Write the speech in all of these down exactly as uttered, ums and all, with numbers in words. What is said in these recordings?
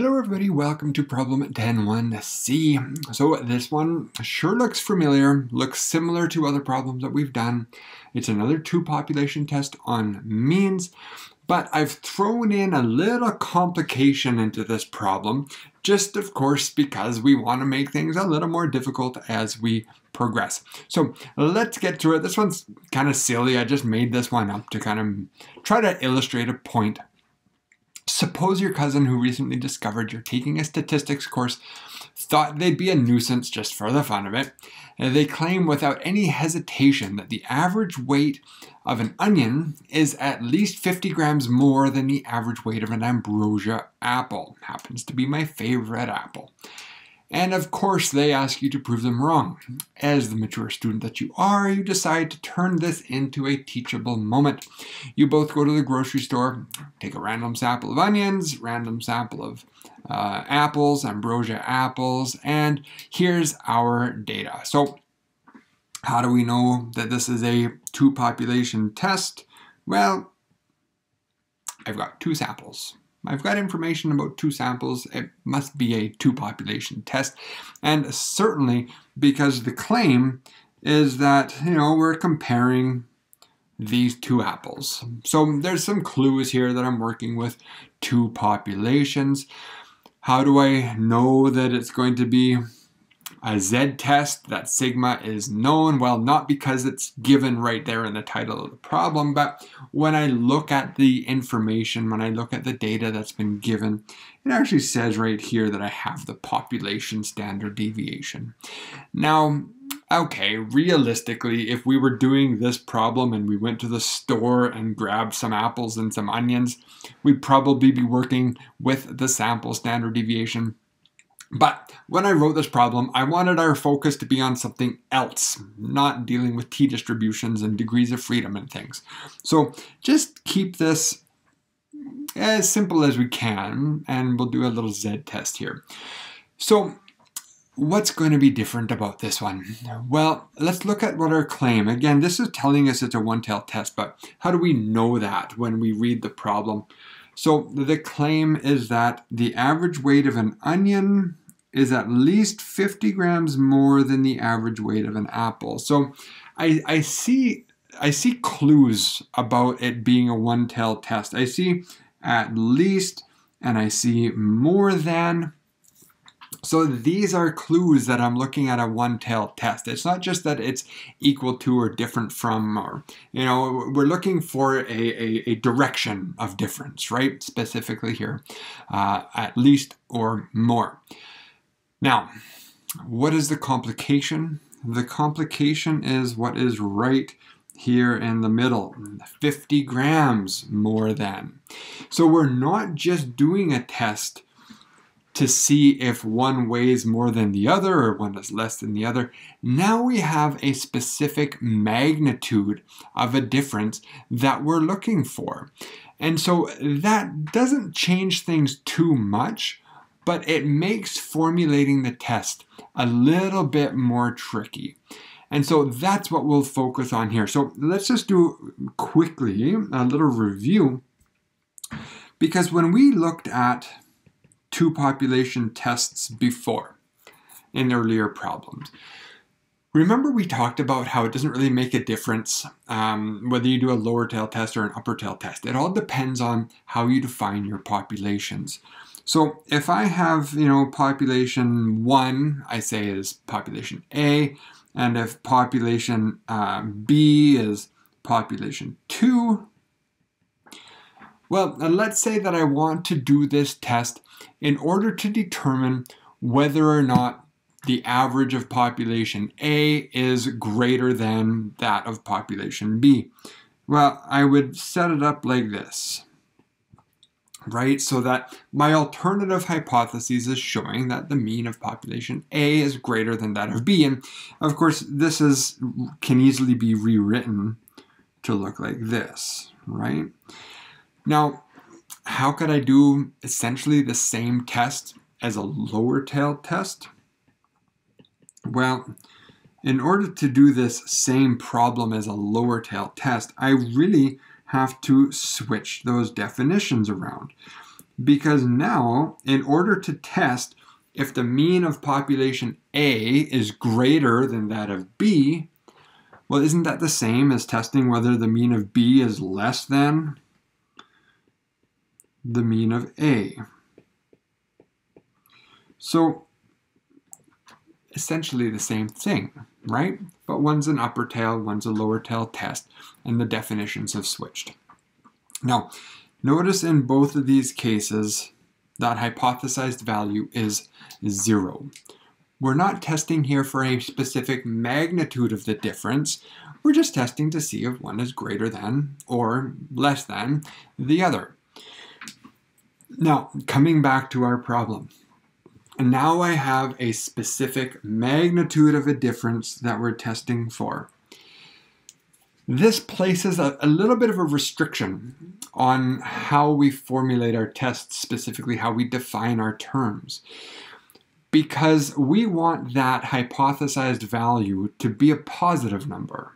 Hello everybody, welcome to problem ten one C. So this one sure looks familiar, looks similar to other problems that we've done. It's another two population test on means, but I've thrown in a little complication into this problem, just of course because we want to make things a little more difficult as we progress. So let's get to it. This one's kind of silly. I just made this one up to kind of try to illustrate a point. Suppose your cousin who recently discovered you're taking a statistics course thought they'd be a nuisance just for the fun of it. They claim without any hesitation that the average weight of an onion is at least fifty grams more than the average weight of an ambrosia apple. Happens to be my favorite apple. And of course, they ask you to prove them wrong. As the mature student that you are, you decide to turn this into a teachable moment. You both go to the grocery store, take a random sample of onions, random sample of uh, apples, ambrosia apples, and here's our data. So how do we know that this is a two population test? Well, I've got two samples. I've got information about two samples. It must be a two population test. And certainly because the claim is that, you know, we're comparing these two apples. So there's some clues here that I'm working with two populations. How do I know that it's going to be a Z test, that sigma is known? Well, not because it's given right there in the title of the problem, but when I look at the information, when I look at the data that's been given, it actually says right here that I have the population standard deviation. Now, okay, realistically, if we were doing this problem and we went to the store and grabbed some apples and some onions, we'd probably be working with the sample standard deviation. But when I wrote this problem, I wanted our focus to be on something else, not dealing with t-distributions and degrees of freedom and things. So just keep this as simple as we can, and we'll do a little Z test here. So what's going to be different about this one? Well, let's look at what our claim. Again, this is telling us it's a one-tailed test, but how do we know that when we read the problem? So the claim is that the average weight of an onion is at least fifty grams more than the average weight of an apple. So I, I see I see clues about it being a one-tailed test. I see at least and I see more than. So these are clues that I'm looking at a one-tailed test. It's not just that it's equal to or different from, or, you know, we're looking for a, a, a direction of difference, right? Specifically here, uh, at least or more. Now, what is the complication? The complication is what is right here in the middle, fifty grams more than. So we're not just doing a test to see if one weighs more than the other or one is less than the other. Now we have a specific magnitude of a difference that we're looking for. And so that doesn't change things too much, but it makes formulating the test a little bit more tricky. And so that's what we'll focus on here. So let's just do quickly a little review, because when we looked at two population tests before in earlier problems, remember we talked about how it doesn't really make a difference um, whether you do a lower tail test or an upper tail test. It all depends on how you define your populations. So if I have, you know, population one, I say is population A, and if population uh, B is population two, well, let's say that I want to do this test in order to determine whether or not the average of population A is greater than that of population B. Well, I would set it up like this, right? So that my alternative hypothesis is showing that the mean of population A is greater than that of B. And of course, this is can easily be rewritten to look like this, right? Now, how could I do essentially the same test as a lower tail test? Well, in order to do this same problem as a lower tail test, I really have to switch those definitions around. because now in order to test if the mean of population A is greater than that of B, well, isn't that the same as testing whether the mean of B is less than the mean of A? So essentially the same thing, right? But one's an upper tail, one's a lower tail test, and the definitions have switched. Now, notice in both of these cases that hypothesized value is zero. We're not testing here for a specific magnitude of the difference. We're just testing to see if one is greater than or less than the other. Now, coming back to our problem. And now I have a specific magnitude of a difference that we're testing for. This places a, a little bit of a restriction on how we formulate our tests, specifically how we define our terms, because we want that hypothesized value to be a positive number.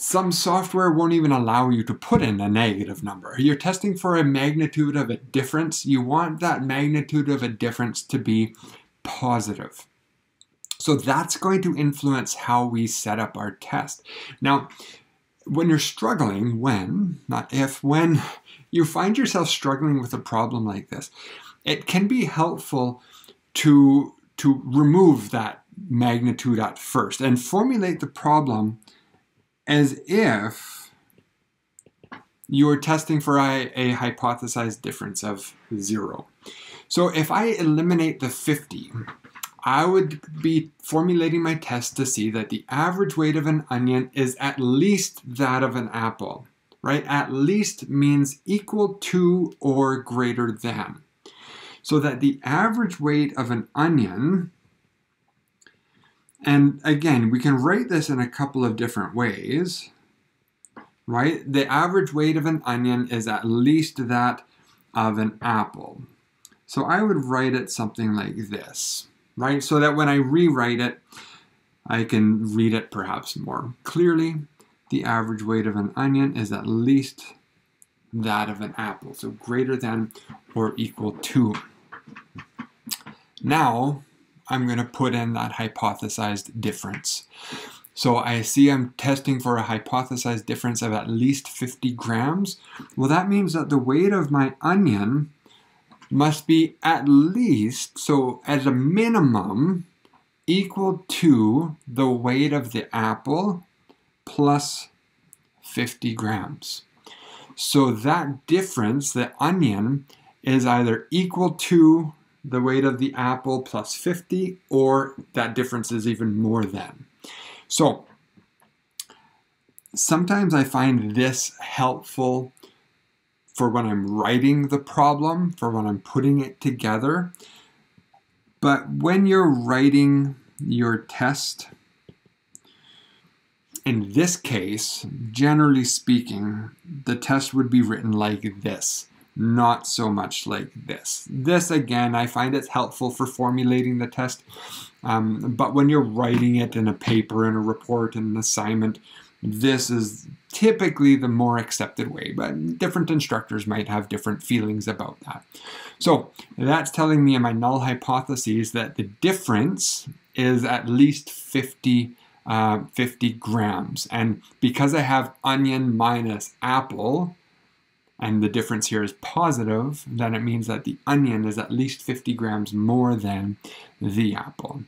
Some software won't even allow you to put in a negative number. You're testing for a magnitude of a difference. You want that magnitude of a difference to be positive. So that's going to influence how we set up our test. Now, when you're struggling, when, not if, when you find yourself struggling with a problem like this, it can be helpful to, to remove that magnitude at first and formulate the problem as if you're testing for a, a hypothesized difference of zero. So if I eliminate the fifty, I would be formulating my test to see that the average weight of an onion is at least that of an apple, right? At least means equal to or greater than. So that the average weight of an onion, and again, we can write this in a couple of different ways, right? The average weight of an onion is at least that of an apple. So I would write it something like this, right? So that when I rewrite it, I can read it perhaps more clearly. The average weight of an onion is at least that of an apple. So greater than or equal to. Now, I'm going to put in that hypothesized difference. So I see I'm testing for a hypothesized difference of at least fifty grams. Well, that means that the weight of my onion must be at least, so as a minimum, equal to the weight of the apple plus fifty grams. So that difference, the onion, is either equal to the weight of the apple plus fifty, or that difference is even more than. So sometimes I find this helpful for when I'm writing the problem, for when I'm putting it together. But when you're writing your test, in this case, generally speaking, the test would be written like this. Not so much like this. This, again, I find it's helpful for formulating the test, um, but when you're writing it in a paper, in a report, in an assignment, this is typically the more accepted way, but different instructors might have different feelings about that. So that's telling me in my null hypotheses that the difference is at least fifty grams. And because I have onion minus apple, and the difference here is positive, then it means that the onion is at least fifty grams more than the apple.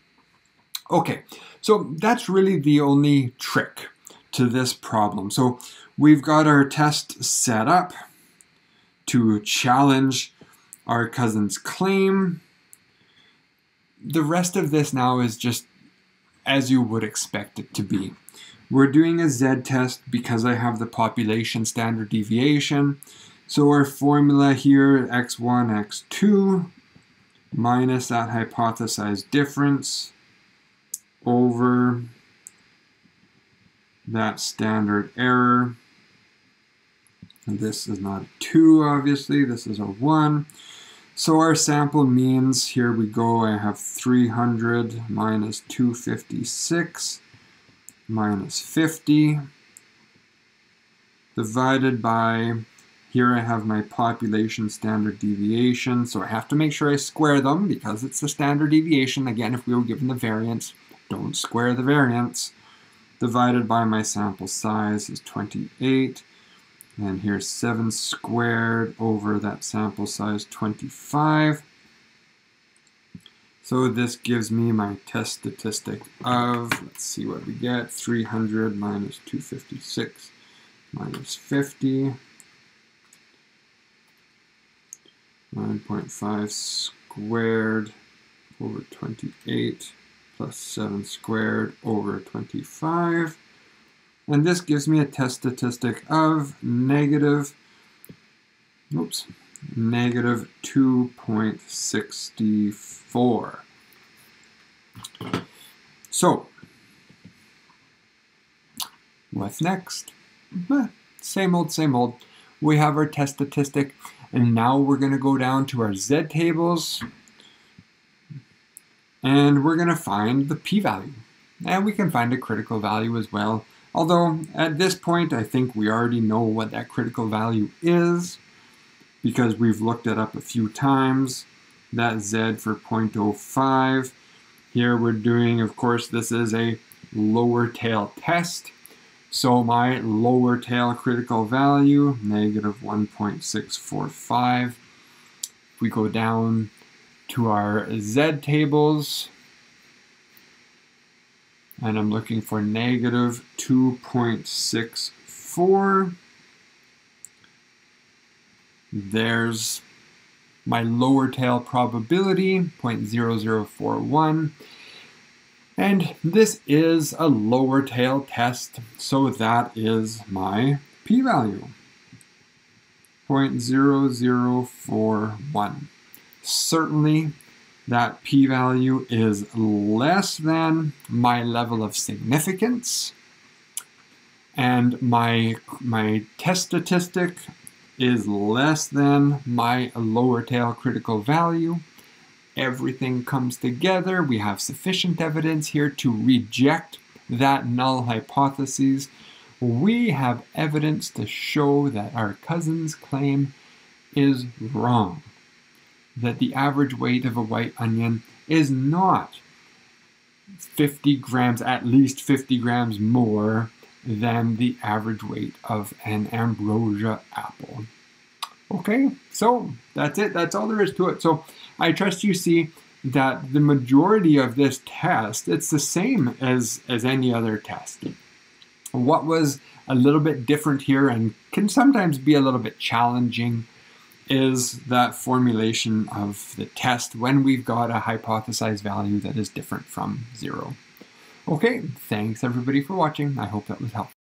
Okay, so that's really the only trick to this problem. So we've got our test set up to challenge our cousin's claim. The rest of this now is just as you would expect it to be. We're doing a z-test because I have the population standard deviation. So our formula here, x one, x two, minus that hypothesized difference over that standard error. And this is not a two, obviously. This is a one. So our sample means, here we go, I have three hundred minus two fifty-six. Minus fifty divided by Here I have my population standard deviation, so I have to make sure I square them because it's the standard deviation. Again, if we were given the variance, don't square the variance. Divided by my sample size is twenty-eight, and here's seven squared over that sample size twenty-five. So this gives me my test statistic of, let's see what we get, three hundred minus two fifty-six minus fifty. nine point five squared over twenty-eight plus seven squared over twenty-five. And this gives me a test statistic of negative, oops, negative two point six four. So, what's next? Same old, same old. We have our test statistic. And now we're going to go down to our Z tables and we're going to find the p-value. And we can find a critical value as well. Although at this point, I think we already know what that critical value is because we've looked it up a few times. That Z for zero point zero five. Here we're doing, of course, this is a lower tail test. So my lower tail critical value, negative one point six four five. If we go down to our Z tables, and I'm looking for negative two point six four. There's my lower tail probability, zero point zero zero four one. And this is a lower tail test, so that is my p-value, zero point zero zero four one. Certainly, that p-value is less than my level of significance, and my, my test statistic is less than my lower tail critical value. Everything comes together. We have sufficient evidence here to reject that null hypothesis. We have evidence to show that our cousin's claim is wrong, that the average weight of a white onion is not fifty grams, at least fifty grams more than the average weight of an ambrosia apple. Okay, so that's it. That's all there is to it. So I trust you see that the majority of this test, it's the same as, as any other test. What was a little bit different here and can sometimes be a little bit challenging is that formulation of the test when we've got a hypothesized value that is different from zero. Okay, thanks everybody for watching. I hope that was helpful.